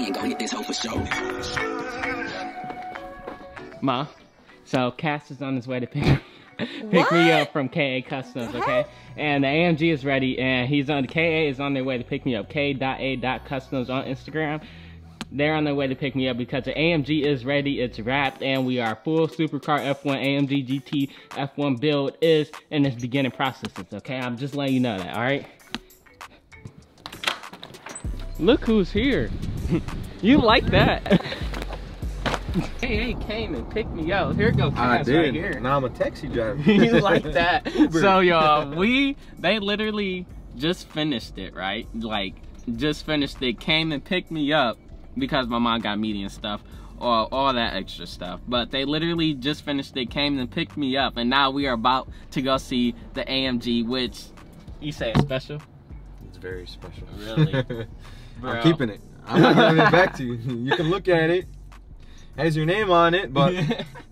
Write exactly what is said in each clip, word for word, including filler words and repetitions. he ain't gonna hit this hoe for sure. Ma, so Cass is on his way to pick, pick me up from K A Customs, okay? And the A M G is ready, and he's on K A is on their way to pick me up. K A Customs on Instagram. They're on their way to pick me up because the A M G is ready, it's wrapped, and we are full supercar F one, A M G G T F one build is in its beginning processes, okay? I'm just letting you know that, all right? Look who's here. You like that. Hey, came and picked me up. Here goes Cass right here. Now I'm a taxi driver. You like that. So y'all, we, they literally just finished it, right? Like, just finished it, came and picked me up because my mom got media and stuff, or all that extra stuff. But they literally just finished it, came and picked me up, and now we are about to go see the A M G, which you say is special? It's very special. Really? I'm keeping it. I'm not giving it back to you. You can look at it. Has your name on it, but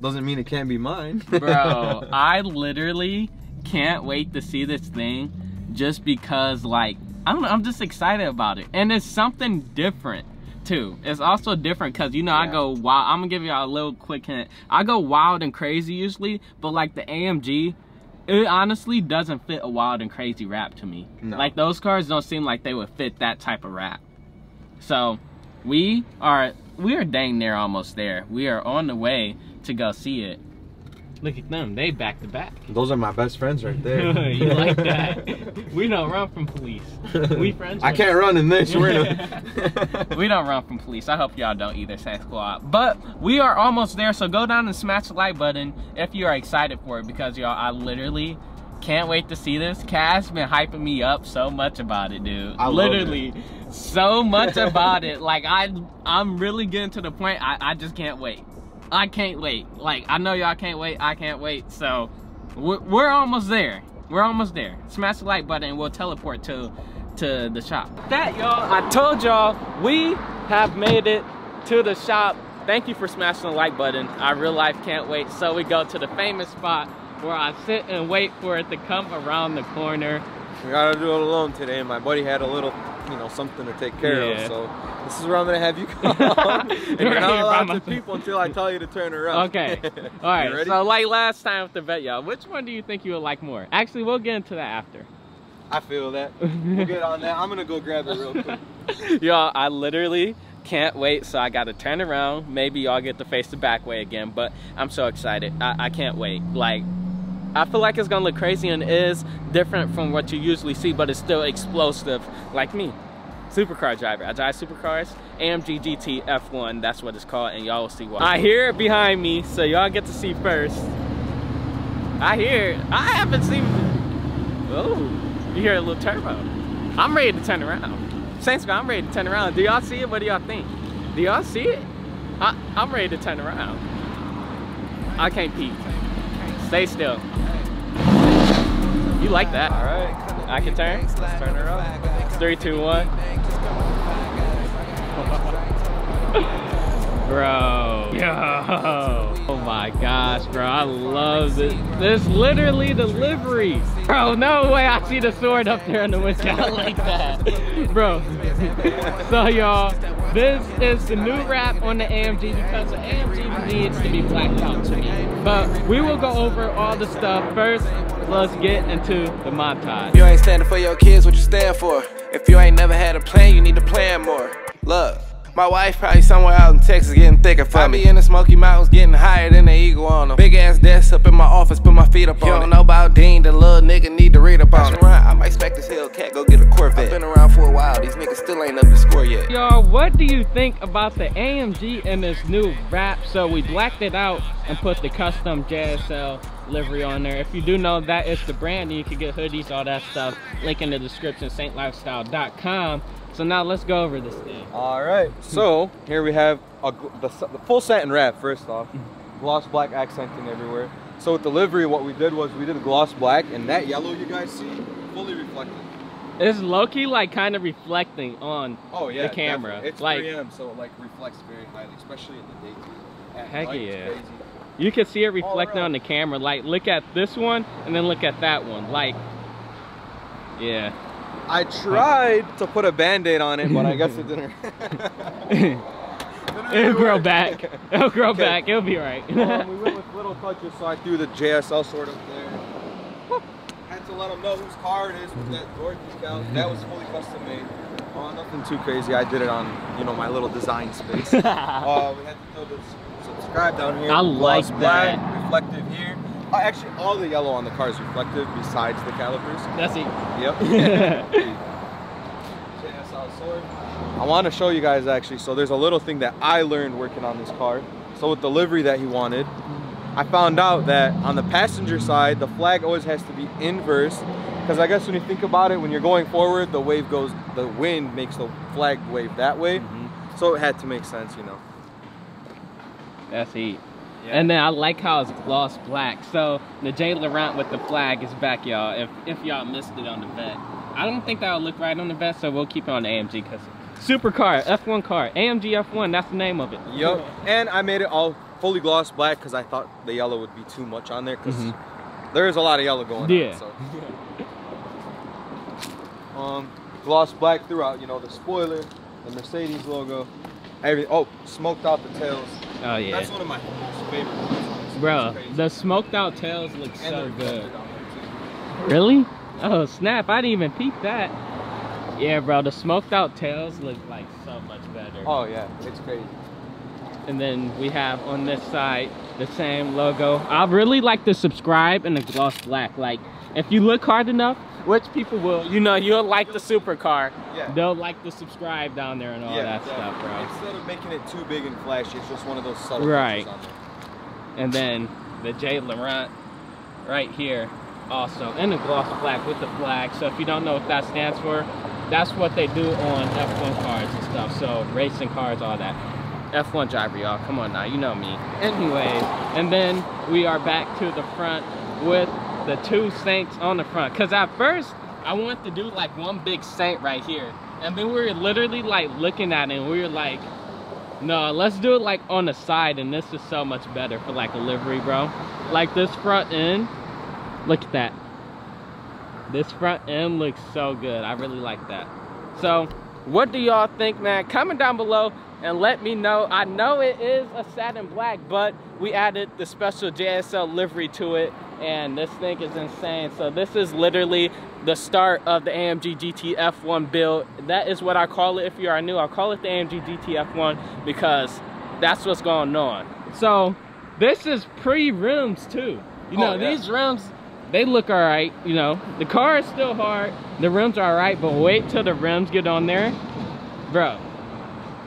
doesn't mean it can't be mine. Bro, I literally can't wait to see this thing just because, like, I don't know, I'm just excited about it. And it's something different too. It's also different because, you know, yeah. I go wild. I'm gonna give y'all a little quick hint. I go wild and crazy usually, but like the A M G, it honestly doesn't fit a wild and crazy rap to me. No. Like those cars don't seem like they would fit that type of rap. So we are we are dang near almost there. We are on the way to go see it. Look at them, they back to back. Those are my best friends right there. You like that? We don't run from police. We friends. I can't run in this. We're in we don't run from police. I hope y'all don't either, Saint Squad. But we are almost there, so go down and smash the like button if you are excited for it, because y'all, I literally can't wait to see this. Cass been hyping me up so much about it, dude. I literally love it. So much about it. Like I, I'm really getting to the point. I, I just can't wait. I can't wait. Like, I know y'all can't wait. I can't wait. So, we're, we're almost there. We're almost there. Smash the like button and we'll teleport to, to the shop. That, y'all, I told y'all, we have made it to the shop. Thank you for smashing the like button. I real life can't wait. So, we go to the famous spot where I sit and wait for it to come around the corner. We gotta do it alone today. My buddy had a little, you know, something to take care yeah. of, so this is where I'm gonna have you come. And you're not allowed to people until I tell you to turn around. Okay. All right. So like last time with the vet, y'all, which one do you think you would like more? Actually, we'll get into that after. I feel that. We'll get on that. I'm gonna go grab it real quick. Y'all, I literally can't wait, so I gotta turn around. Maybe y'all get to face the back way again, but I'm so excited. I, I can't wait. Like, I feel like it's gonna look crazy and is different from what you usually see, but it's still explosive like me. Supercar driver. I drive supercars. A M G G T F one, that's what it's called, and y'all will see why. I hear it behind me, so y'all get to see first. I hear it. I haven't seen it. Oh, you hear a little turbo. I'm ready to turn around. Saint Squad, I'm ready to turn around. Do y'all see it? What do y'all think? Do y'all see it? I, I'm ready to turn around. I can't peek. Stay still. You like that? All right. I can turn. Let's turn her up. Three, two, one. Bro. Yo. Oh my gosh, bro. I love this. This is literally delivery. Bro, no way I see the sword up there in the window. I like that. Bro. So, y'all, this is the new wrap on the A M G because the A M G needs to be blacked out to me. But we will go over all the stuff first. Let's get into the montage. If you ain't standing for your kids, what you stand for? If you ain't never had a plan, you need to plan more. Look, my wife probably somewhere out in Texas getting thicker for I me. I be in the Smoky Mountains getting higher than the eagle on them. Big ass desk up in my office, put my feet up you on it. You don't know about Dean, the little nigga need to read up on it. I might expect this Hellcat, go get a Corvette. I've been around for a while, these niggas still ain't up to score yet. Y'all, what do you think about the A M G and this new wrap? So we blacked it out and put the custom J S L livery on there. If you do know that it's the brand, and you can get hoodies, all that stuff, link in the description, Saint Lifestyle dot com. So now let's go over this thing. All right, so here we have a, the, the full satin wrap. First off, gloss black accenting everywhere. So with the livery, what we did was we did a gloss black, and that yellow you guys see fully reflecting. It's low-key like kind of reflecting on oh, yeah, the camera. Definitely. It's like, three A M, so it like reflects very highly, especially in the daytime. At heck night, yeah. It's crazy. You can see it reflecting on the camera. Like, look at this one, and then look at that one. Like, yeah. I tried to put a band-aid on it, but I guess it didn't. It'll grow back. It'll grow okay. back. It'll be all right. um, we went with little touches, so I threw the J S L sort of there. Had to let them know whose car it is with that Dorothy couch. That was fully custom made. Oh, nothing too crazy. I did it on, you know, my little design space. uh, we had to throw this subscribe down here. I like that. Black, reflective here. Uh, actually, all the yellow on the car is reflective besides the calipers. That's it. Yep. J S L sword. I want to show you guys actually, so there's a little thing that I learned working on this car. So with the livery that he wanted, I found out that on the passenger side, the flag always has to be inverse, because I guess when you think about it, when you're going forward, the wave goes, the wind makes the flag wave that way. Mm-hmm. So it had to make sense, you know. That's heat. Yeah. And then I like how it's gloss black. So the Josh Laurent with the flag is back, y'all, if, if y'all missed it on the vet. I don't think that will look right on the vet, so we'll keep it on the A M G because super car, F one car, A M G F one, that's the name of it. Yep, and I made it all fully gloss black because I thought the yellow would be too much on there because mm-hmm. there is a lot of yellow going yeah. on. So. Yeah. Um, gloss black throughout, you know, the spoiler, the Mercedes logo, every oh, smoked out the tails. Oh yeah. That's one of my favorite ones. Bro, the smoked out tails look and so good. Really? Oh snap, I didn't even peep that. Yeah, bro, the smoked out tails look like so much better. Oh yeah, it's crazy. And then we have on this side the same logo. I really like the subscribe and the gloss black. Like, if you look hard enough, which people will, you know, you'll like the supercar. Yeah. They'll like the subscribe down there and all yeah, that yeah. stuff, bro. Instead of making it too big and flashy, it's just one of those subtle right. on there. And then the Josh Laurent right here also. And the gloss black with the flag. So if you don't know what that stands for, that's what they do on F one cars and stuff, so racing cars, all that. F one driver, y'all, come on now, you know me. Anyways, and then we are back to the front with the two saints on the front. Because at first, I wanted to do like one big saint right here. And then we were literally like looking at it and we were like, no, let's do it like on the side, and this is so much better for like a livery, bro. Like this front end, look at that. This front end looks so good. I really like that. So what do y'all think, man? Comment down below and let me know. I know it is a satin black, but we added the special J S L livery to it, and this thing is insane. So this is literally the start of the A M G G T F one build. That is what I call it. If you are new, I'll call it the A M G G T F one because that's what's going on. So this is pre-rims too. You know, oh, yeah. these rims, they look all right, you know. The car is still hard. The rims are all right, but wait till the rims get on there. Bro.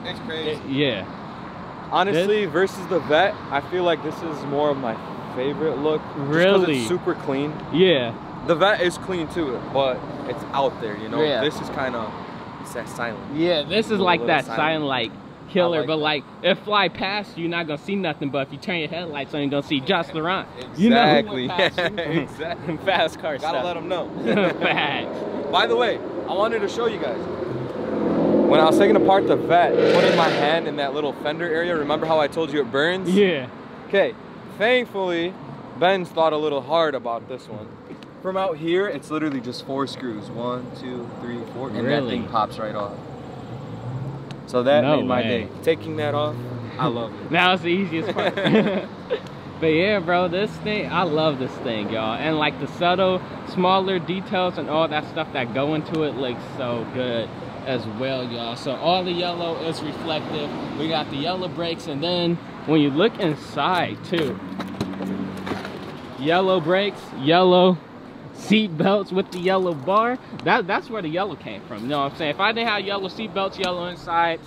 It's crazy. It, yeah. Honestly, this? versus the vet, I feel like this is more of my favorite look. Really? It's super clean. Yeah. The vet is clean too, but it's out there, you know. Yeah. This is kind of, it's that silent. Yeah, this is like that silent, like, killer, like but that. like if fly past you, you're not gonna see nothing, but if you turn your headlights on, you're gonna see Josh Laurent. Exactly. You know who went past you. Exactly. Fast car stuff. Gotta let them know. Facts. By the way, I wanted to show you guys. When I was taking apart the vet, putting my hand in that little fender area, remember how I told you it burns? Yeah. Okay, thankfully, Ben's thought a little hard about this one. From out here, it's literally just four screws. One, two, three, four, and really? that thing pops right off. So that no made my way. day. Taking that off, I love it. Now it's the easiest part. But yeah, bro, this thing, I love this thing, y'all. And like the subtle, smaller details and all that stuff that go into it looks so good as well, y'all. So all the yellow is reflective. We got the yellow brakes, and then when you look inside too, yellow brakes, yellow seat belts with the yellow bar. That that's where the yellow came from. You know what I'm saying? If I didn't have yellow seat belts, yellow inside,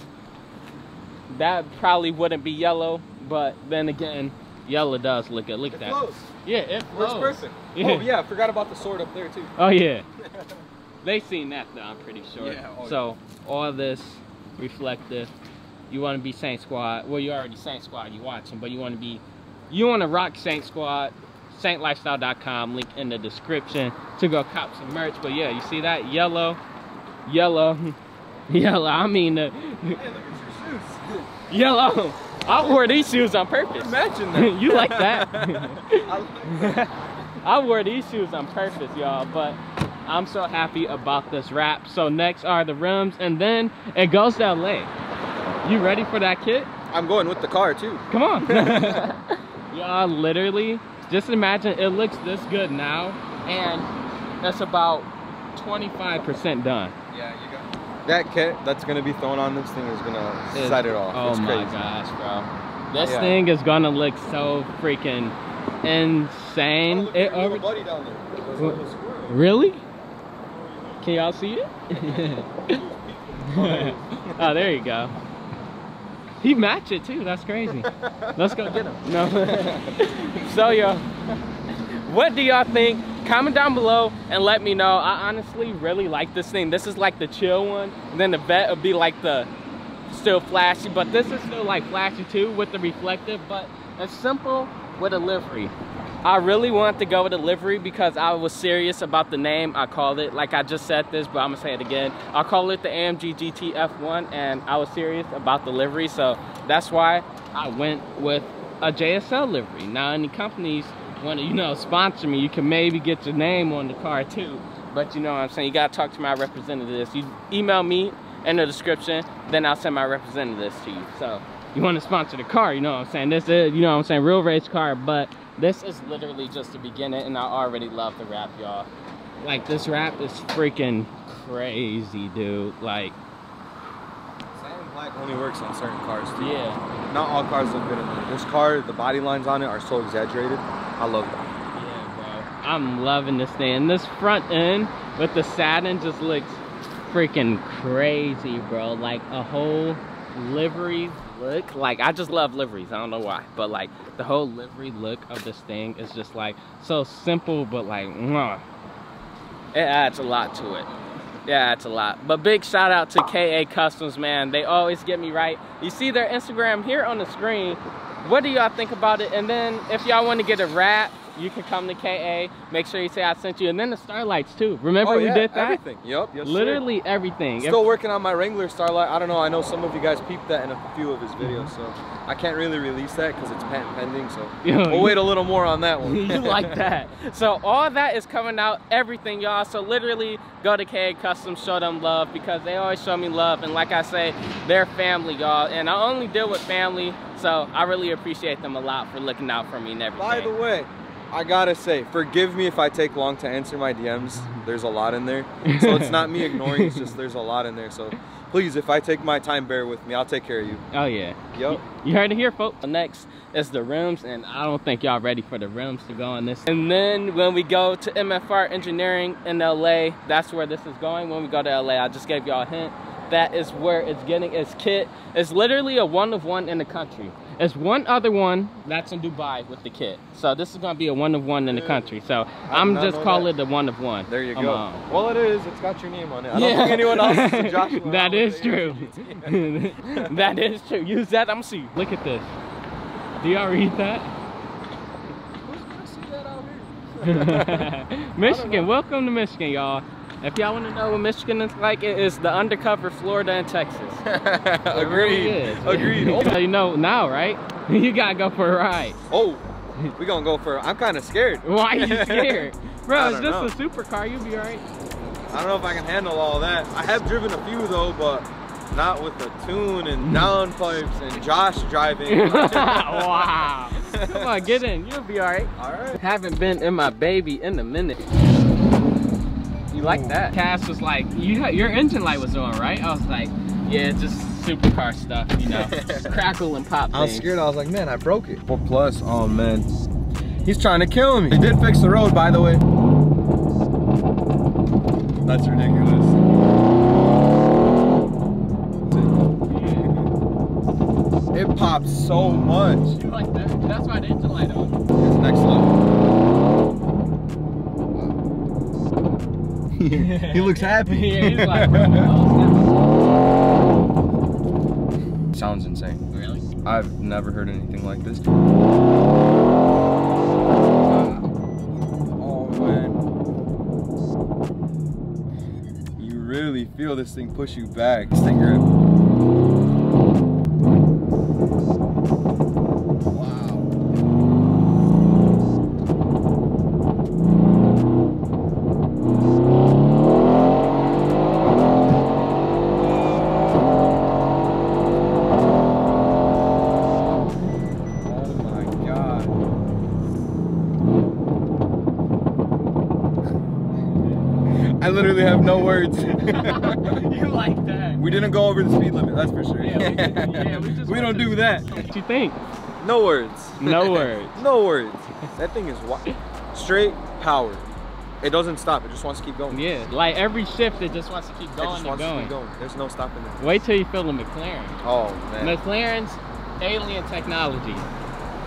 that probably wouldn't be yellow. But then again, yellow does look good. Look at that. Flows. Yeah, it flows. First person. Yeah. Oh yeah, I forgot about the sword up there too. Oh yeah. They seen that though, I'm pretty sure. Yeah, oh, so yeah. all this reflective. You want to be Saint Squad. Well, you already Saint Squad. You watching, but you want to be. You want to rock Saint Squad. Saint Lifestyle dot com, link in the description to go cop some merch. But yeah, you see that yellow, yellow, yellow. I mean, uh, hey, look at your shoes. Yellow. I wore these shoes on purpose. Imagine that. You like that? I, like that. I wore these shoes on purpose, y'all. But I'm so happy about this wrap. So next are the rims, and then it goes to L A. You ready for that kit? I'm going with the car too. Come on. Y'all, literally, just imagine it looks this good now, and that's about twenty-five percent done. Yeah, you got it. That kit that's gonna be thrown on this thing is gonna it's, set it off. Oh it's my crazy. gosh, bro! This yeah. thing is gonna look so freaking insane. Oh, look, it over buddy down there. Really? Can y'all see it? Oh, there you go. He matched it too. That's crazy. Let's go get him. No. So y'all, what do y'all think? Comment down below and let me know. I honestly really like this thing. This is like the chill one. And then the vet would be like the still flashy, but this is still like flashy too with the reflective, but it's simple with a livery. I really wanted to go with a livery because I was serious about the name. I called it, like I just said this, but I'm gonna say it again. I call it the A M G G T F one, and I was serious about the livery, so that's why I went with a J S L livery. Now, any companies want to, you know, sponsor me, you can maybe get your name on the car too, but you know what I'm saying, you gotta talk to my representatives. You email me in the description, then I'll send my representatives to you. So, you want to sponsor the car, you know what I'm saying? This is, you know what I'm saying, real race car, but this is literally just the beginning, and I already love the wrap, y'all. Like, this wrap is freaking crazy, dude. Like, satin black only works on certain cars, too. Yeah. Not all cars look good in it. This car, the body lines on it are so exaggerated. I love that. Yeah, bro. I'm loving this thing. And this front end with the satin just looks freaking crazy, bro. Like, a whole livery look. Like, I just love liveries, I don't know why, but like the whole livery look of this thing is just like so simple, but like mwah. It adds a lot to it. Yeah, it's a lot. But big shout out to K A Customs, man. They always get me right. You see their Instagram here on the screen. What do y'all think about it? And then if y'all want to get a wrap, you can come to K A, make sure you say I sent you. And then the starlights too. Remember oh, yeah, we did that? Everything. Yep. Yes, Literally sir. everything. Still if working on my Wrangler starlight. I don't know. I know some of you guys peeped that in a few of his videos. So I can't really release that because it's patent pending. So Yo, we'll you, wait a little more on that one. You like that. So all that is coming out. Everything, y'all. So literally go to K A Customs. Show them love because they always show me love. And like I say, they're family, y'all. And I only deal with family. So I really appreciate them a lot for looking out for me and everything. By the way, I gotta say, forgive me if I take long to answer my D Ms. There's a lot in there. So it's not me ignoring, it's just there's a lot in there. So please, if I take my time, bear with me. I'll take care of you. Oh yeah. Yep. You heard it here, folks. Next is the rims, and I don't think y'all ready for the rims to go on this. And then when we go to M F R Engineering in L A, that's where this is going. When we go to L A, I just gave y'all a hint. That is where it's getting its kit. It's literally a one of one in the country. There's one other one that's in Dubai with the kit. So this is gonna be a one of one in the country. So I'm just call it the one of one. There you go. Um, well, it is. It's got your name on it. I don't yeah. think anyone else is Joshua. That is true. That is true. Use that. I'm gonna see. Look at this. Do y'all read that? Who's gonna see that out here? Michigan. Welcome to Michigan, y'all. If y'all want to know what Michigan is like, it is the undercover Florida and Texas. Agreed. Agreed. Oh. So you know now, right? You gotta go for a ride. Oh, we gonna go for. I'm kind of scared. Why are you scared, bro? It's just know. a supercar. You'll be alright. I don't know if I can handle all that. I have driven a few though, but not with the tune and downpipes and Josh driving. Wow. Come on, get in. You'll be alright. Alright. Haven't been in my baby in a minute. Like that. Cass was like, you ha your engine light was on, right? I was like, yeah, just supercar stuff, you know, crackle and pop things. I was scared. I was like, man, I broke it. Four plus, oh man, he's trying to kill me. They did fix the road, by the way. That's ridiculous. Yeah. It pops so much. You like that? That's why the engine light on. It's next level. He looks happy. Yeah, he's like, oh, sounds insane. Really? I've never heard anything like this. Uh, oh man. You really feel this thing push you back. This thing grip. Wow. literally have no words. You like that. We didn't go over the speed limit, that's for sure. Yeah, we, did, yeah, we, just we don't do that. What you think? No words. No words. No words. That thing is wild. Straight power. It doesn't stop. It just wants to keep going. Yeah, like every shift, it just wants to keep going. It just wants and going. to keep going. There's no stopping it. Wait till you feel the McLaren. Oh man. McLaren's alien technology.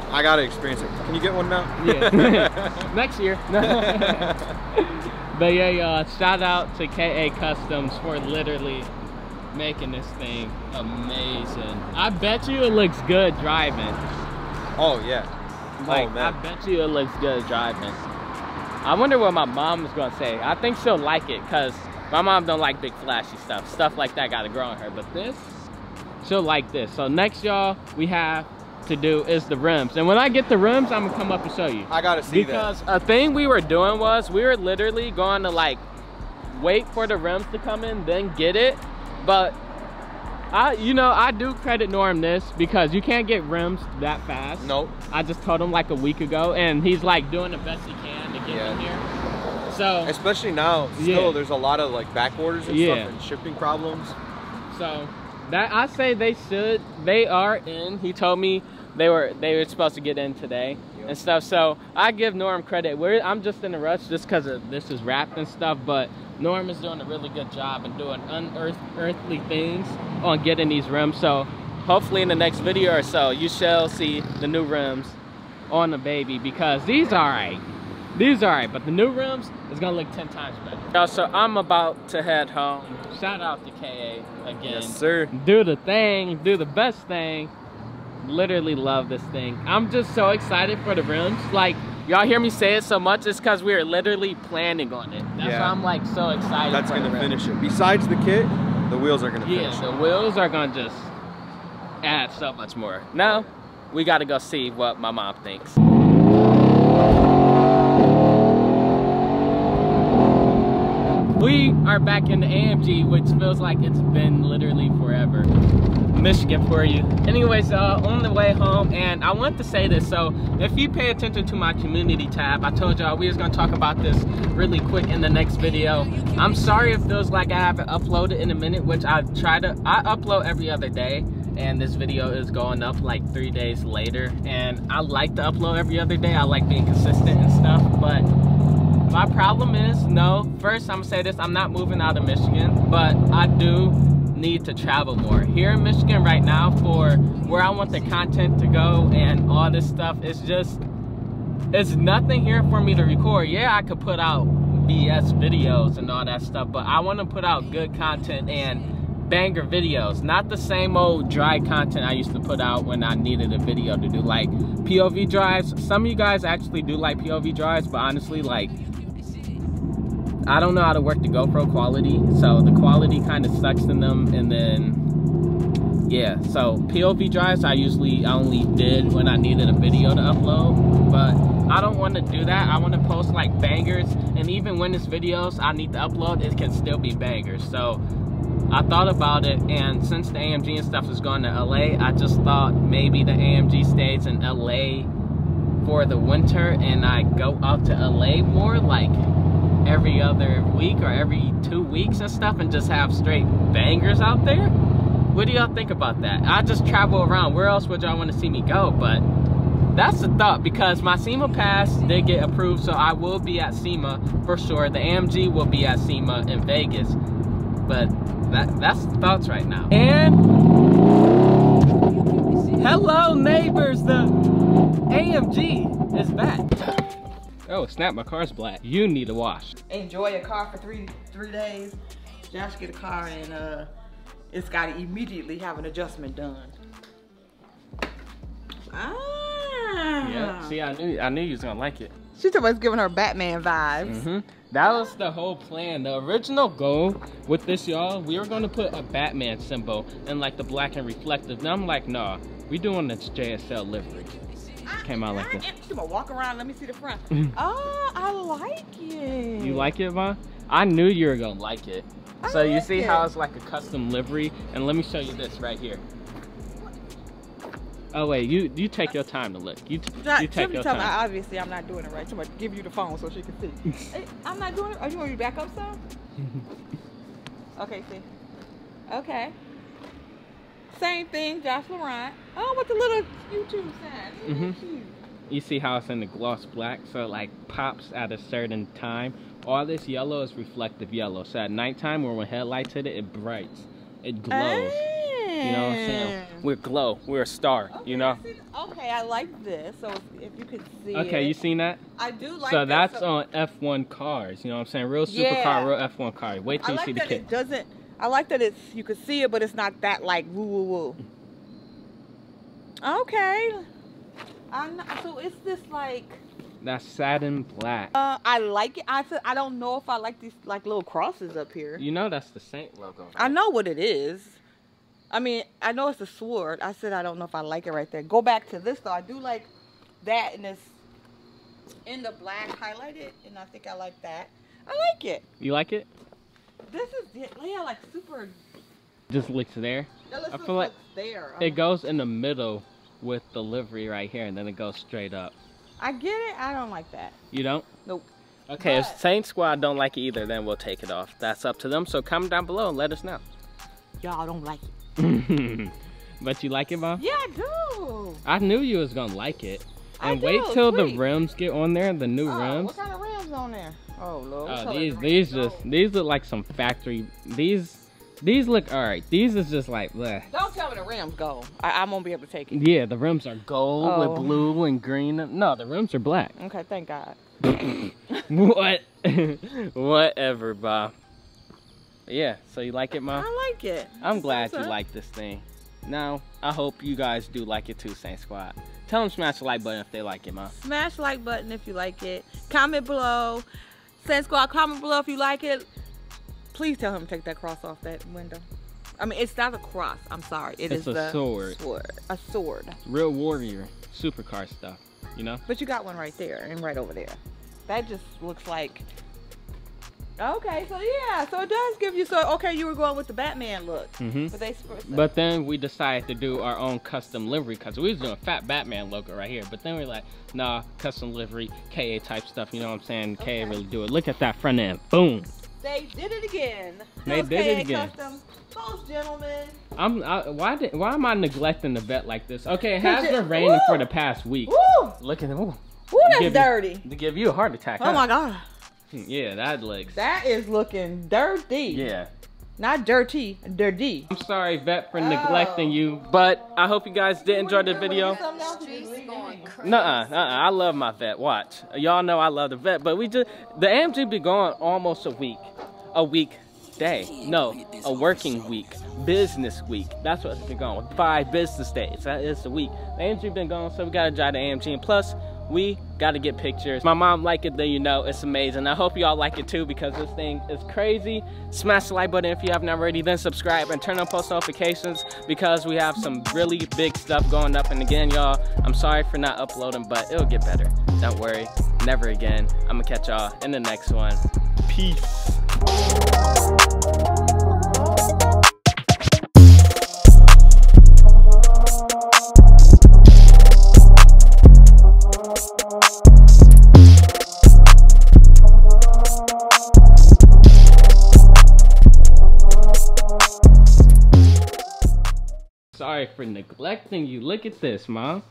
I gotta experience it. Can you get one now? Yeah. Next year. But yeah, y'all, shout out to K A Customs for literally making this thing amazing. I bet you it looks good driving. Oh yeah. Like, oh, man. I bet you it looks good driving. I wonder what my mom is gonna say. I think she'll like it, cause my mom don't like big flashy stuff. Stuff like that gotta grow on her, but this, she'll like this. So next, y'all, we have to do is the rims. And when I get the rims, I'm gonna come up and show you. I gotta see because that. Because a thing we were doing was, we were literally going to like, wait for the rims to come in, then get it. But I, you know, I do credit Norm this because you can't get rims that fast. Nope. I just told him like a week ago and he's like doing the best he can to get yeah. in here. So. Especially now, still yeah. there's a lot of like back orders and yeah. stuff and shipping problems. So that I say they should, they are in. He told me they were they were supposed to get in today yep. and stuff. So I give Norm credit. We're, I'm just in a rush just because this is wrapped and stuff, but Norm is doing a really good job and doing unearthly things on getting these rims. So hopefully in the next video or so, you shall see the new rims on the baby because these are right. These are right, but the new rims is gonna look ten times better. Y'all, so I'm about to head home. Shout out to K A again. Yes, sir. Do the thing, do the best thing. Literally love this thing. I'm just so excited for the rims. Like, y'all hear me say it so much, it's because we are literally planning on it. That's yeah. why I'm like so excited. That's for gonna the finish it. Besides the kit, the wheels are gonna yeah, finish it. Yeah, the wheels are gonna just add so much more. Now, we gotta go see what my mom thinks. We are back in the A M G, which feels like it's been literally forever. Michigan for you. Anyways, uh, on the way home, and I want to say this, so if you pay attention to my community tab, I told y'all we was gonna talk about this really quick in the next video. I'm sorry it feels like I haven't uploaded in a minute, which I try to, I upload every other day, and this video is going up like three days later, and I like to upload every other day. I like being consistent and stuff, but my problem is, no, first I'm gonna say this, I'm not moving out of Michigan, but I do need to travel more. Here in Michigan right now, for where I want the content to go and all this stuff, it's just, it's nothing here for me to record. Yeah, I could put out B S videos and all that stuff, but I wanna put out good content and banger videos, not the same old dry content I used to put out when I needed a video to do, like P O V drives. Some of you guys actually do like P O V drives, but honestly, like, I don't know how to work the GoPro quality, so the quality kind of sucks in them, and then, yeah, so P O V drives I usually I only did when I needed a video to upload, but I don't want to do that. I want to post like bangers, and even when it's videos I need to upload, it can still be bangers. So I thought about it, and since the A M G and stuff is going to L A, I just thought maybe the A M G stays in L A for the winter, and I go out to L A more, like, every other week or every two weeks and stuff, and just have straight bangers out there. What do y'all think about that? I just travel around. Where else would y'all want to see me go? But that's the thought, because my SEMA pass did get approved, so I will be at SEMA for sure. The A M G will be at SEMA in Vegas, but that that's the thoughts right now. And hello neighbors, the A M G is back. Oh snap, my car's black. You need a wash. Enjoy a car for three three days. Josh get a car and uh, it's gotta immediately have an adjustment done. Ah. Yeah, see, I knew I knew you was gonna like it. She's always giving her Batman vibes. Mm-hmm. That was the whole plan. The original goal with this, y'all, we were gonna put a Batman symbol and like the black and reflective. Now I'm like, nah, we doing this J S L livery. Came out like this. She's gonna walk around, let me see the front. Oh, I like it. You like it, Ma? I knew you were gonna like it. I so like you see it. How it's like a custom livery? And let me show you this right here. Oh wait, you you take your time to look. You, not, you take your time. Me, obviously, I'm not doing it right. I'm gonna give you the phone so she can see. I'm not doing it. Are you gonna be back up some? Okay, see. Okay. Same thing, Josh Laurent. Oh, with the little YouTube sign. Mm-hmm. Cute. You see how it's in the gloss black, so it like pops at a certain time. All this yellow is reflective yellow. So at nighttime, when we headlights hit it, it brights. It glows. Ah. You know what I'm saying? We're glow. We're a star, okay, you know? I okay, I like this. So if you could see Okay, it. you seen that? I do like so that. That's so that's on F one cars. You know what I'm saying? Real supercar, yeah. real F one car. Wait till I like you see that the kid. It doesn't... I like that it's you can see it, but it's not that like woo woo woo. Okay, I'm not, so it's this like that's satin black. Uh, I like it. I said I don't know if I like these like little crosses up here. You know that's the Saint logo. Right? I know what it is. I mean I know it's a sword. I said I don't know if I like it right there. Go back to this though. I do like that, and it's in the black highlighted, and I think I like that. I like it. You like it? This is it. Yeah, like super. Just licks there. It looks, I feel like there. Um, it goes in the middle with the livery right here, and then it goes straight up. I get it. I don't like that. You don't? Nope. Okay, but if Saint Squad don't like it either, then we'll take it off. That's up to them. So comment down below and let us know. Y'all don't like it. But you like it, Mom? Yeah, I do. I knew you was gonna like it. And I wait do, till sweet. the rims get on there, the new oh, rims. What kind of rims on there? Oh Lord. Uh, these like these just old. these look like some factory. These these look alright. These is just like bleh. Don't tell me the rims gold. I, I won't be able to take it. Yeah, the rims are gold oh. with blue and green. No, the rims are black. Okay, thank God. What? Whatever, Bob. Yeah. So you like it, Mom? I like it. I'm glad so, you so. like this thing. Now I hope you guys do like it too, Saint Squad. Tell them smash the like button if they like it, Mom. Smash the like button if you like it. Comment below. Saint Squad, comment below if you like it. Please tell him to take that cross off that window. I mean, it's not a cross. I'm sorry. It it's is a the sword. sword. A sword. Real warrior. Supercar stuff, you know? But you got one right there and right over there. That just looks like... Okay, so yeah, so it does give you, so okay, you were going with the Batman look, mm-hmm. but they But then we decided to do our own custom livery, because we was doing a fat Batman logo right here, but then we were like, nah, custom livery, K A type stuff, you know what I'm saying, okay. K A really do it. Look at that front end, boom. They did it again. They Those did K A it again. Customs. Those gentlemen. I'm, I, why, did, why am I neglecting the vet like this? Okay, it has you, been raining woo! for the past week. Woo! Look at them, ooh. Ooh, that's give dirty. You, to give you a heart attack, Oh huh? my God. Yeah, that looks. That is looking dirty. Yeah. Not dirty, dirty. I'm sorry, Vet, for oh. neglecting you, but I hope you guys did enjoy the video. Nuh-uh, nuh-uh, I love my Vet. Watch, y'all know I love the Vet, but we just the A M G be gone almost a week, a week day. No, a working week, business week. That's what it's been gone with. Five business days. That is the week. The A M G been gone, so we gotta enjoy the A M G, and plus. We gotta get pictures. My mom like it, then you know it's amazing. I hope y'all like it too, because this thing is crazy. Smash the like button if you haven't already, then subscribe and turn on post notifications, because we have some really big stuff going up. And again, y'all, I'm sorry for not uploading, but it'll get better. Don't worry, never again. I'm gonna catch y'all in the next one. Peace. Sorry for neglecting you. Look at this, Mom.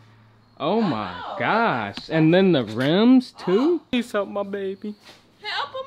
Oh my gosh. And then the rims too. Please help my baby. Help him.